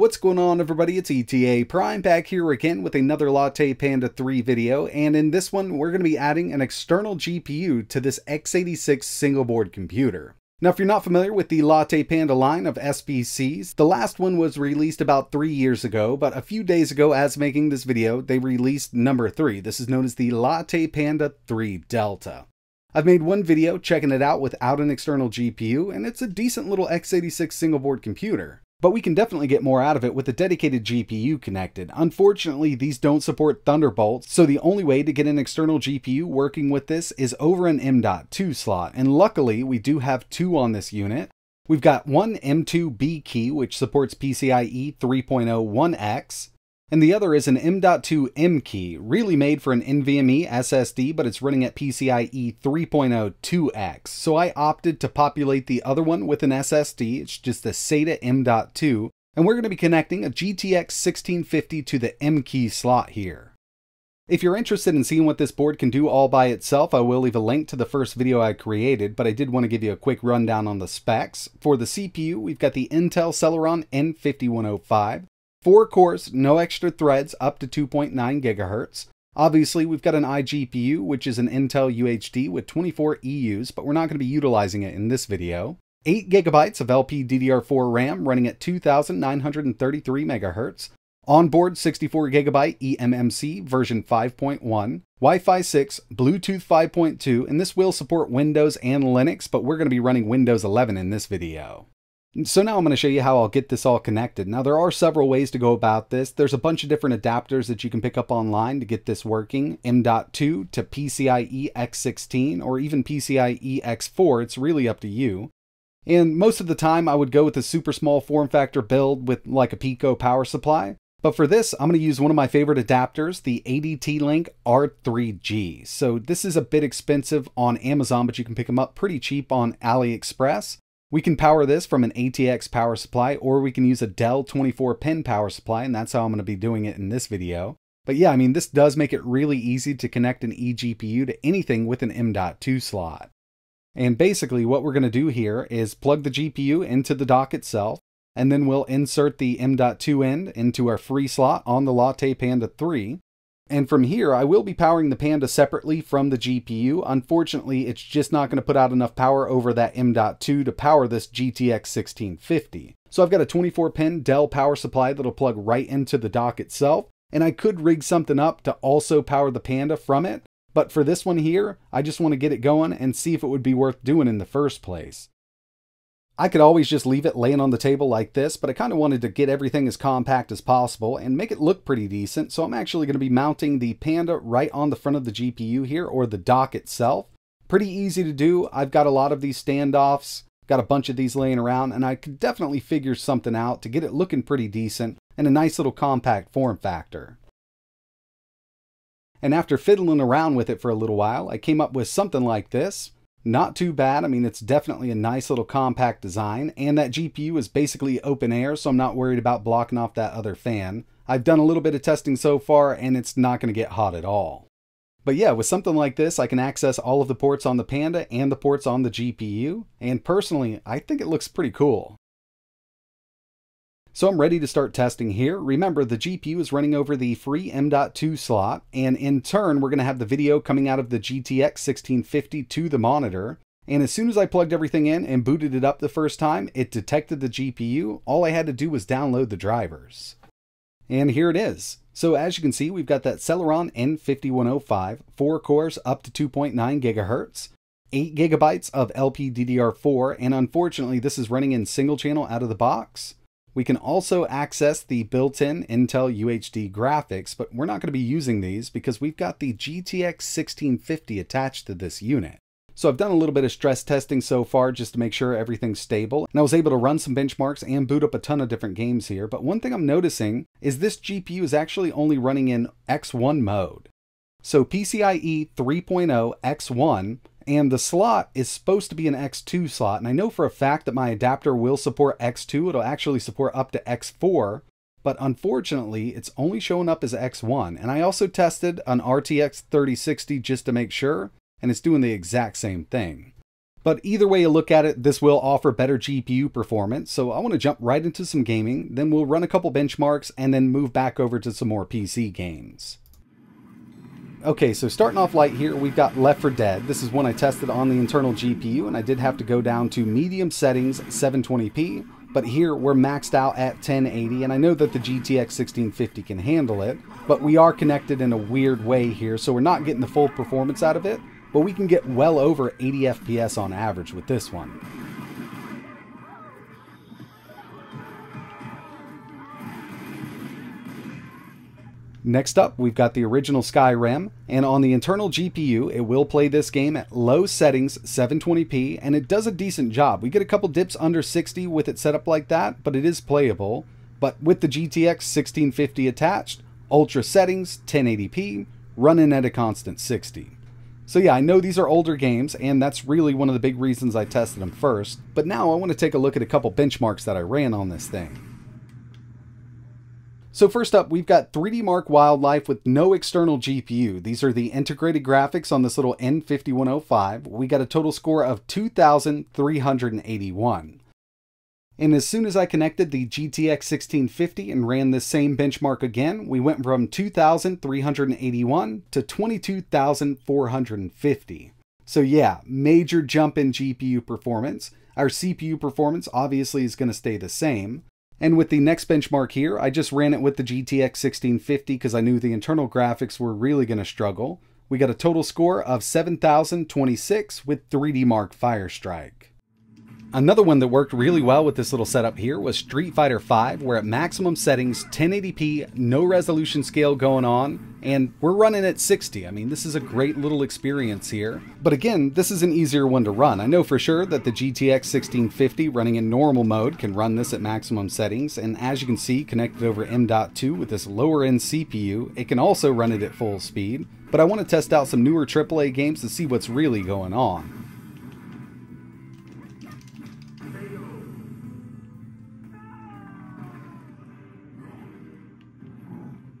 What's going on, everybody? It's ETA Prime back here again with another LattePanda 3 video, and in this one we're going to be adding an external GPU to this x86 single board computer. Now, if you're not familiar with the LattePanda line of SBCs, the last one was released about 3 years ago, but a few days ago as making this video, they released number 3. This is known as the LattePanda 3 Delta. I've made one video checking it out without an external GPU, and it's a decent little x86 single board computer. But we can definitely get more out of it with a dedicated GPU connected. Unfortunately, these don't support Thunderbolt, so the only way to get an external GPU working with this is over an M.2 slot, and luckily we do have two on this unit. We've got one M.2B key, which supports PCIe 3.0 1x, and the other is an M.2M key, really made for an NVMe SSD, but it's running at PCIe 3.0 2x. So I opted to populate the other one with an SSD. It's just the SATA M.2, and we're going to be connecting a GTX 1650 to the M key slot here. If you're interested in seeing what this board can do all by itself, I will leave a link to the first video I created, but I did want to give you a quick rundown on the specs. For the CPU, we've got the Intel Celeron N5105. 4 cores, no extra threads, up to 2.9 gigahertz. Obviously, we've got an iGPU, which is an Intel UHD with 24 EUs, but we're not going to be utilizing it in this video. 8 gigabytes of LPDDR4 RAM running at 2,933 megahertz. Onboard 64 gigabyte eMMC version 5.1. Wi-Fi 6, Bluetooth 5.2, and this will support Windows and Linux, but we're going to be running Windows 11 in this video. So now I'm going to show you how I'll get this all connected. Now, there are several ways to go about this. There's a bunch of different adapters that you can pick up online to get this working. M.2 to PCIe X16 or even PCIe X4. It's really up to you. And most of the time I would go with a super small form factor build with like a Pico power supply. But for this, I'm going to use one of my favorite adapters, the ADT-Link R3G. So this is a bit expensive on Amazon, but you can pick them up pretty cheap on AliExpress. We can power this from an ATX power supply, or we can use a Dell 24-pin power supply, and that's how I'm going to be doing it in this video. But yeah, I mean, this does make it really easy to connect an eGPU to anything with an M.2 slot. And basically what we're going to do here is plug the GPU into the dock itself, and then we'll insert the M.2 end into our free slot on the LattePanda 3. And from here, I will be powering the Panda separately from the GPU. Unfortunately, it's just not going to put out enough power over that M.2 to power this GTX 1650. So I've got a 24-pin Dell power supply that'll plug right into the dock itself. And I could rig something up to also power the Panda from it. But for this one here, I just want to get it going and see if it would be worth doing in the first place. I could always just leave it laying on the table like this, but I kind of wanted to get everything as compact as possible and make it look pretty decent, so I'm actually going to be mounting the Panda right on the front of the GPU here, or the dock itself. Pretty easy to do. I've got a lot of these standoffs, got a bunch of these laying around, and I could definitely figure something out to get it looking pretty decent and a nice little compact form factor. And after fiddling around with it for a little while, I came up with something like this. Not too bad. I mean, it's definitely a nice little compact design, and that GPU is basically open air, so I'm not worried about blocking off that other fan. I've done a little bit of testing so far, and it's not going to get hot at all. But yeah, with something like this, I can access all of the ports on the Panda and the ports on the GPU, and personally, I think it looks pretty cool. So I'm ready to start testing here. Remember, the GPU is running over the free M.2 slot, and in turn, we're going to have the video coming out of the GTX 1650 to the monitor. And as soon as I plugged everything in and booted it up the first time, it detected the GPU. All I had to do was download the drivers. And here it is. So as you can see, we've got that Celeron N5105, 4 cores up to 2.9 gigahertz. 8 gigabytes of LPDDR4, and unfortunately, this is running in single channel out of the box. We can also access the built-in Intel UHD graphics, but we're not going to be using these because we've got the GTX 1650 attached to this unit. So I've done a little bit of stress testing so far just to make sure everything's stable, and I was able to run some benchmarks and boot up a ton of different games here. But one thing I'm noticing is this GPU is actually only running in X1 mode. So PCIe 3.0 X1, and the slot is supposed to be an X2 slot, and I know for a fact that my adapter will support X2. It'll actually support up to X4, but unfortunately, it's only showing up as X1. And I also tested an RTX 3060 just to make sure, and it's doing the exact same thing. But either way you look at it, this will offer better GPU performance, so I want to jump right into some gaming, then we'll run a couple benchmarks, and then move back over to some more PC games. Okay, so starting off light here, we've got Left 4 Dead. This is one I tested on the internal GPU, and I did have to go down to medium settings, 720p, but here we're maxed out at 1080, and I know that the GTX 1650 can handle it, but we are connected in a weird way here, so we're not getting the full performance out of it, but we can get well over 80 FPS on average with this one. Next up, we've got the original Skyrim, and on the internal GPU, it will play this game at low settings, 720p, and it does a decent job. We get a couple dips under 60 with it set up like that, but it is playable. But with the GTX 1650 attached, ultra settings, 1080p, running at a constant 60. So yeah, I know these are older games, and that's really one of the big reasons I tested them first, but now I want to take a look at a couple benchmarks that I ran on this thing. So first up, we've got 3D Mark Wildlife with no external GPU. These are the integrated graphics on this little N5105. We got a total score of 2,381. And as soon as I connected the GTX 1650 and ran this same benchmark again, we went from 2,381 to 22,450. So yeah, major jump in GPU performance. Our CPU performance obviously is going to stay the same. And with the next benchmark here, I just ran it with the GTX 1650 because I knew the internal graphics were really going to struggle. We got a total score of 7,026 with 3DMark Firestrike. Another one that worked really well with this little setup here was Street Fighter V, where at maximum settings, 1080p, no resolution scale going on, and we're running at 60. I mean, this is a great little experience here. But again, this is an easier one to run. I know for sure that the GTX 1650 running in normal mode can run this at maximum settings, and as you can see, connected over M.2 with this lower-end CPU, it can also run it at full speed. But I want to test out some newer AAA games to see what's really going on.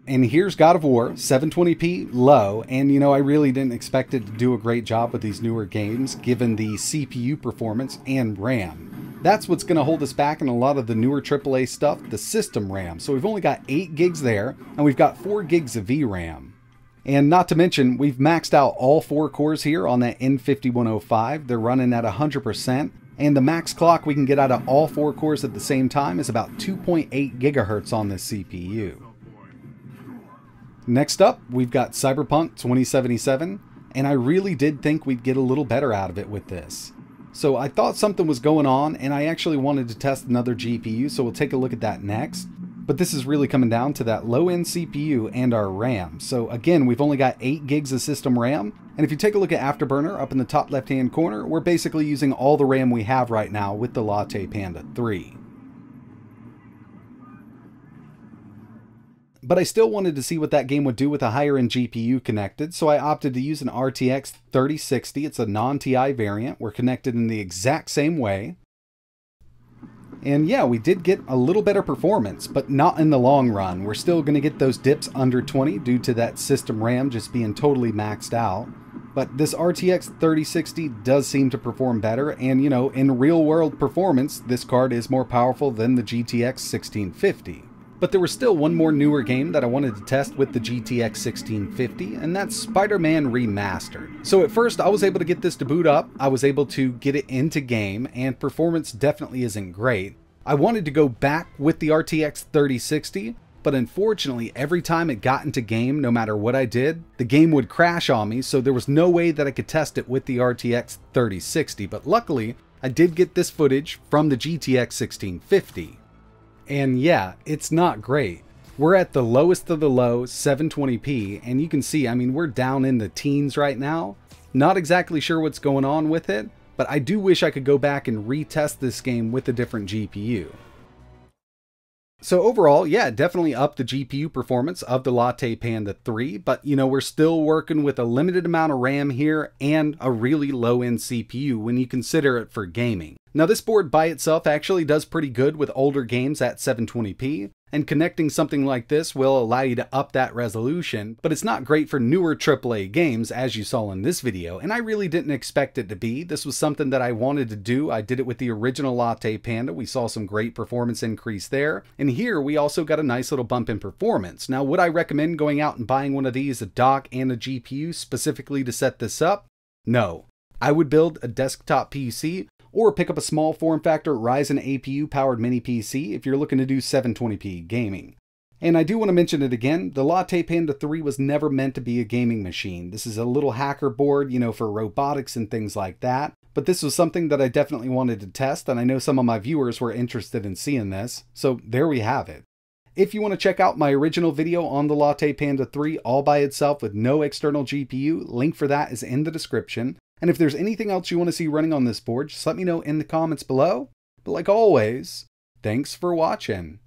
And here's God of War, 720p, low, and you know, I really didn't expect it to do a great job with these newer games, given the CPU performance and RAM. That's what's going to hold us back in a lot of the newer AAA stuff, the system RAM. So we've only got 8 gigs there, and we've got 4 gigs of VRAM. And not to mention, we've maxed out all 4 cores here on that N5105. They're running at 100%, and the max clock we can get out of all 4 cores at the same time is about 2.8 gigahertz on this CPU. Next up, we've got Cyberpunk 2077, and I really did think we'd get a little better out of it with this. So I thought something was going on, and I actually wanted to test another GPU, so we'll take a look at that next. But this is really coming down to that low-end CPU and our RAM. So again, we've only got 8 gigs of system RAM, and if you take a look at Afterburner up in the top left-hand corner, we're basically using all the RAM we have right now with the LattePanda 3. But I still wanted to see what that game would do with a higher-end GPU connected, so I opted to use an RTX 3060. It's a non-TI variant. We're connected in the exact same way. And yeah, we did get a little better performance, but not in the long run. We're still going to get those dips under 20 due to that system RAM just being totally maxed out. But this RTX 3060 does seem to perform better, and you know, in real-world performance, this card is more powerful than the GTX 1650. But there was still one more newer game that I wanted to test with the GTX 1650, and that's Spider-Man Remastered. So at first I was able to get this to boot up, I was able to get it into game, and performance definitely isn't great. I wanted to go back with the RTX 3060, but unfortunately every time it got into game, no matter what I did, the game would crash on me, so there was no way that I could test it with the RTX 3060, but luckily I did get this footage from the GTX 1650. And yeah, it's not great. We're at the lowest of the low, 720p, and you can see, I mean, we're down in the teens right now. Not exactly sure what's going on with it, but I do wish I could go back and retest this game with a different GPU. So overall, yeah, definitely up the GPU performance of the LattePanda 3, but you know, we're still working with a limited amount of RAM here and a really low-end CPU when you consider it for gaming. Now this board by itself actually does pretty good with older games at 720p, And connecting something like this will allow you to up that resolution, but it's not great for newer AAA games, as you saw in this video, and I really didn't expect it to be. This was something that I wanted to do. I did it with the original LattePanda. We saw some great performance increase there, and here we also got a nice little bump in performance. Now, would I recommend going out and buying one of these, a dock and a GPU, specifically to set this up? No. I would build a desktop PC, or pick up a small form factor Ryzen APU-powered mini PC if you're looking to do 720p gaming. And I do want to mention it again, the LattePanda 3 was never meant to be a gaming machine. This is a little hacker board, you know, for robotics and things like that. But this was something that I definitely wanted to test, and I know some of my viewers were interested in seeing this, so there we have it. If you want to check out my original video on the LattePanda 3 all by itself with no external GPU, link for that is in the description. And if there's anything else you want to see running on this board, just let me know in the comments below. But like always, thanks for watching.